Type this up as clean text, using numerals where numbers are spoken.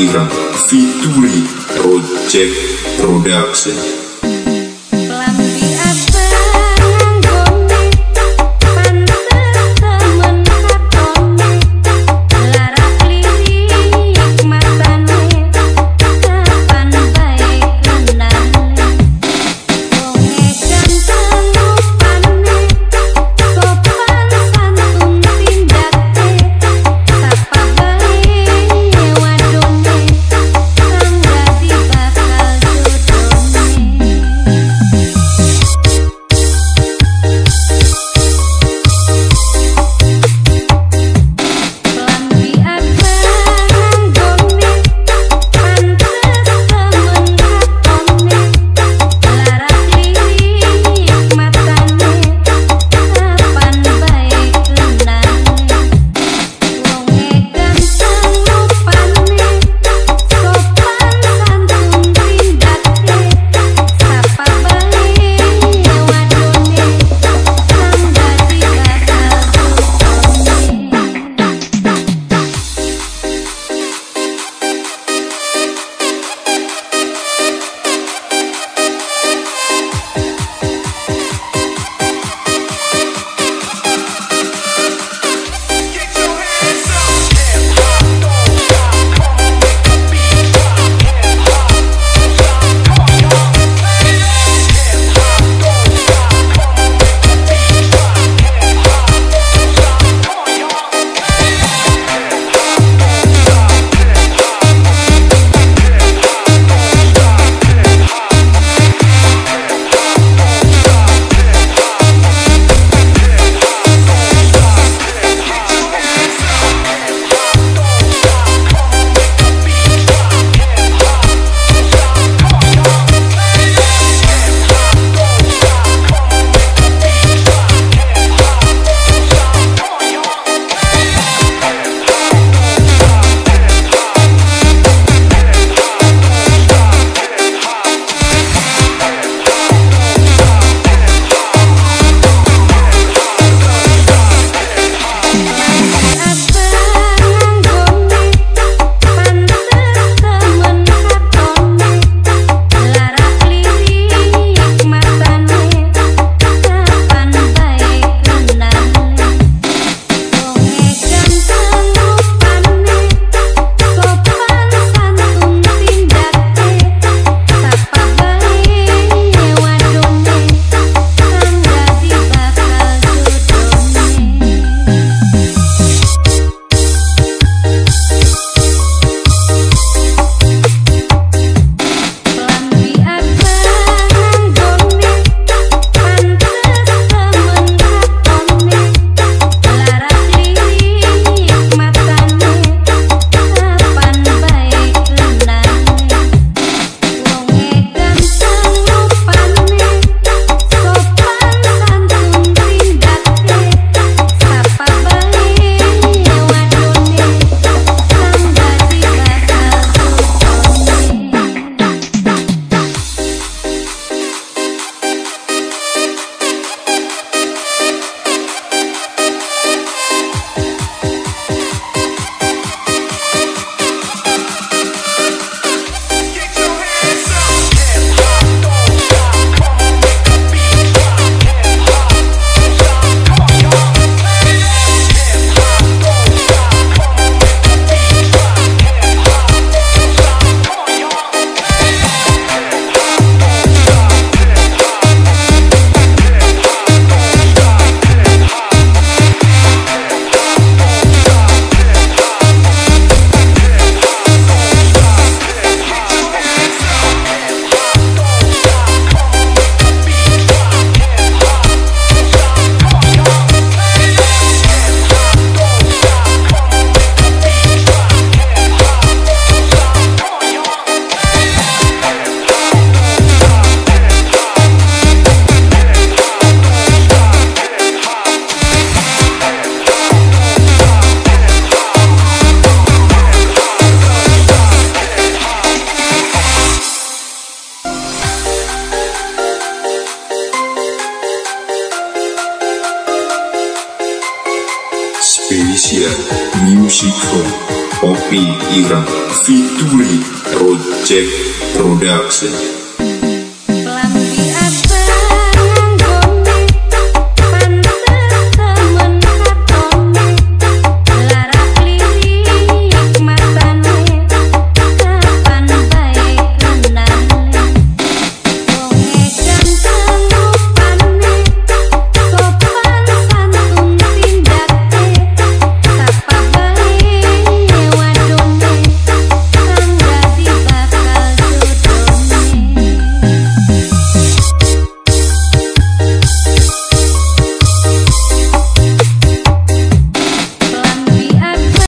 Ivan Fituri Project Production. Spesial Music Home. Poppy Ira Fituri Project Production.